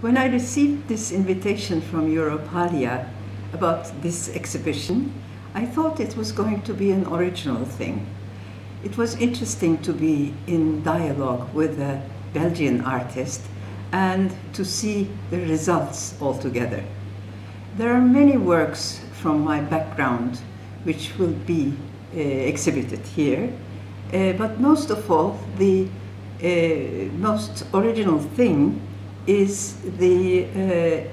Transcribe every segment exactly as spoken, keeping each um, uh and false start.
When I received this invitation from Europalia about this exhibition, I thought it was going to be an original thing. It was interesting to be in dialogue with a Belgian artist and to see the results altogether. There are many works from my background which will be uh, exhibited here, uh, but most of all, the uh, most original thing is the uh,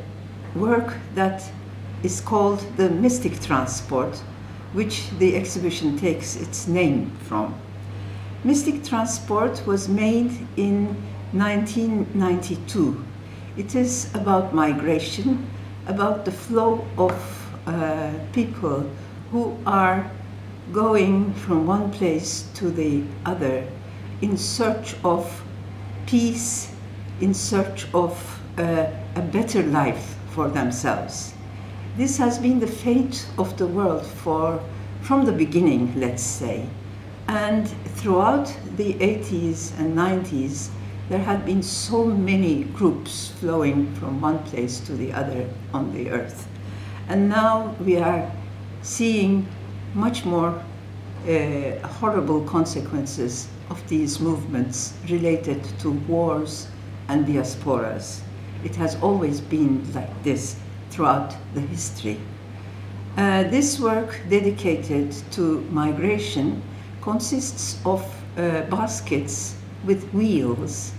work that is called the Mystic Transport, which the exhibition takes its name from. Mystic Transport was made in nineteen ninety-two. It is about migration, about the flow of uh, people who are going from one place to the other in search of peace, in search of uh, a better life for themselves. This has been the fate of the world for, from the beginning, let's say. And throughout the eighties and nineties, there had been so many groups flowing from one place to the other on the earth. And now we are seeing much more uh, horrible consequences of these movements related to wars and diasporas. It has always been like this throughout the history. Uh, this work dedicated to migration consists of uh, baskets with wheels,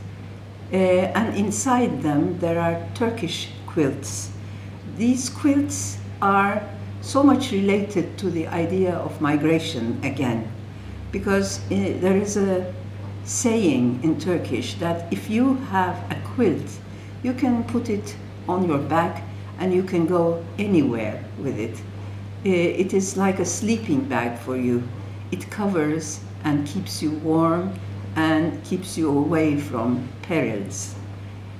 uh, and inside them there are Turkish quilts. These quilts are so much related to the idea of migration again, because uh, there is a saying in Turkish that if you have a quilt, you can put it on your back and you can go anywhere with it. It is like a sleeping bag for you. It covers and keeps you warm and keeps you away from perils.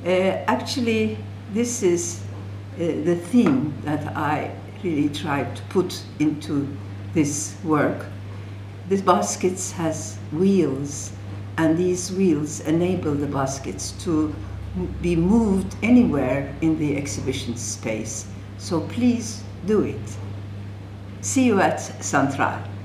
Uh, actually, this is uh, the theme that I really tried to put into this work. This basket has wheels, and these wheels enable the baskets to be moved anywhere in the exhibition space. So please do it. See you at CENTRALE.